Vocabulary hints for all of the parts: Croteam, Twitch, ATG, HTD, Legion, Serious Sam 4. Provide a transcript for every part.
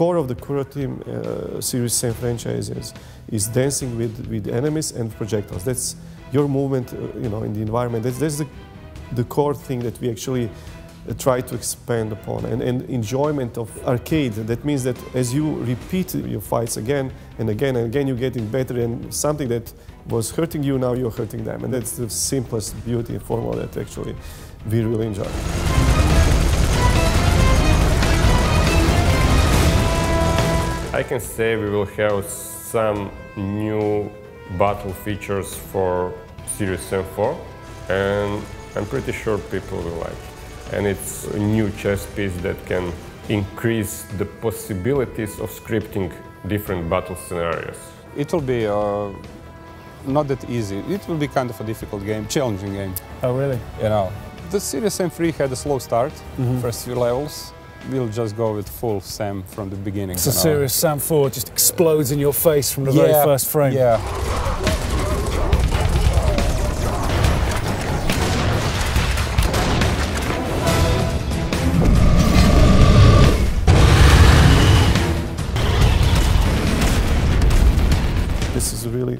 core of the Croteam Serious Sam franchise is dancing with enemies and projectiles. That's your movement, in the environment. That's the core thing that we actually try to expand upon. And enjoyment of arcade, that means that as you repeat your fights again and again and again, you're getting better, and something that was hurting you, now you're hurting them. And that's the simplest beauty and formula that actually we really enjoy. I can say we will have some new battle features for Serious Sam 4, and I'm pretty sure people will like it. And it's a new chess piece that can increase the possibilities of scripting different battle scenarios. It will be not that easy. It will be kind of a difficult game, challenging game. Oh, really? The Serious Sam 3 had a slow start, first few levels. We'll just go with full Sam from the beginning. So Serious Sam 4 just explodes in your face from the very first frame. Yeah. This is really,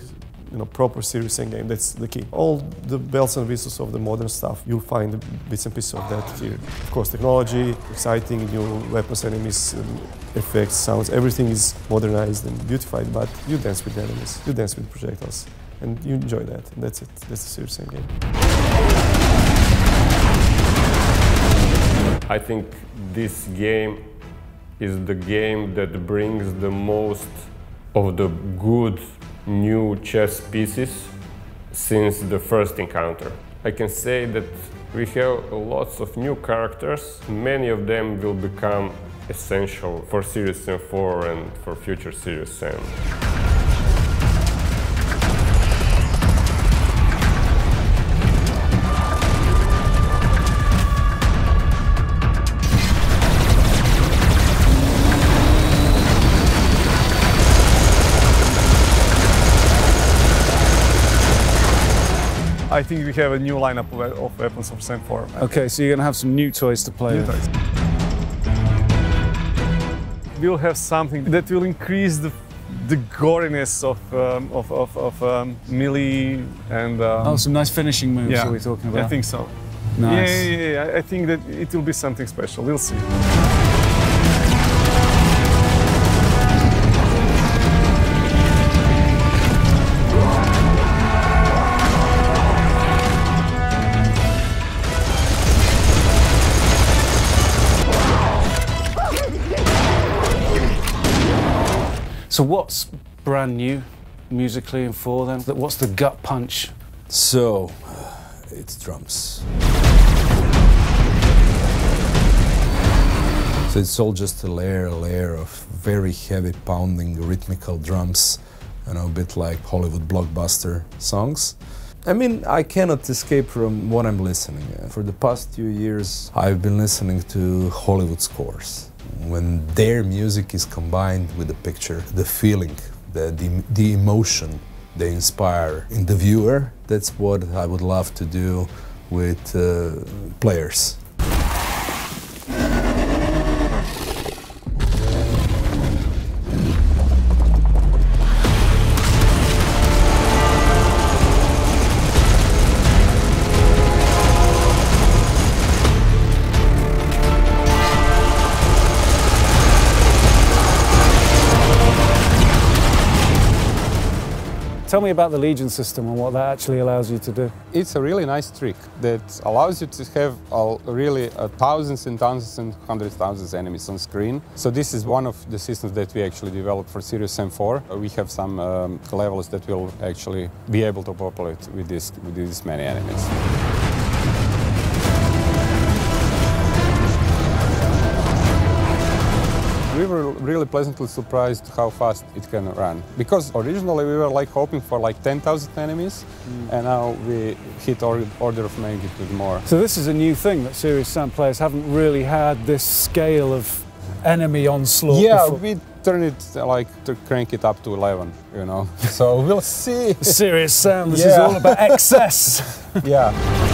proper Serious Sam game. That's the key. All the bells and whistles of the modern stuff, you'll find bits and pieces of that here. Of course, technology, exciting new weapons, enemies, effects, sounds, everything is modernized and beautified, but you dance with enemies, you dance with projectiles, and you enjoy that. And that's it. That's the Serious Sam game. I think this game is the game that brings the most of the good new chess pieces since the first encounter. I can say that we have lots of new characters. Many of them will become essential for Serious Sam 4 and for future Serious Sam. I think we have a new lineup of weapons of Sam 4. Okay, so you're gonna have some new toys to play with. We'll have something that will increase the goriness of melee and... some nice finishing moves that we're talking about. I think so. Nice. Yeah. I think that it will be something special. We'll see. So what's brand new musically in 4 then? What's the gut punch? So, it's drums. So it's all just a layer of very heavy pounding rhythmical drums, a bit like Hollywood blockbuster songs. I mean, I cannot escape from what I'm listening. For the past few years, I've been listening to Hollywood scores. When their music is combined with the picture, the feeling, the emotion they inspire in the viewer, that's what I would love to do with players. Tell me about the Legion system and what that actually allows you to do. It's a really nice trick that allows you to have really thousands and thousands and hundreds of thousands of enemies on screen. So this is one of the systems that we actually developed for Serious Sam 4. We have some levels that will actually be able to populate with this many enemies. We were really pleasantly surprised how fast it can run, because originally we were hoping for 10,000 enemies, and now we hit our order of magnitude with more. So this is a new thing that Serious Sam players haven't really had, this scale of enemy onslaught. Yeah, before. We turn it to crank it up to 11, So we'll see. Serious Sam, this is all about excess. Yeah.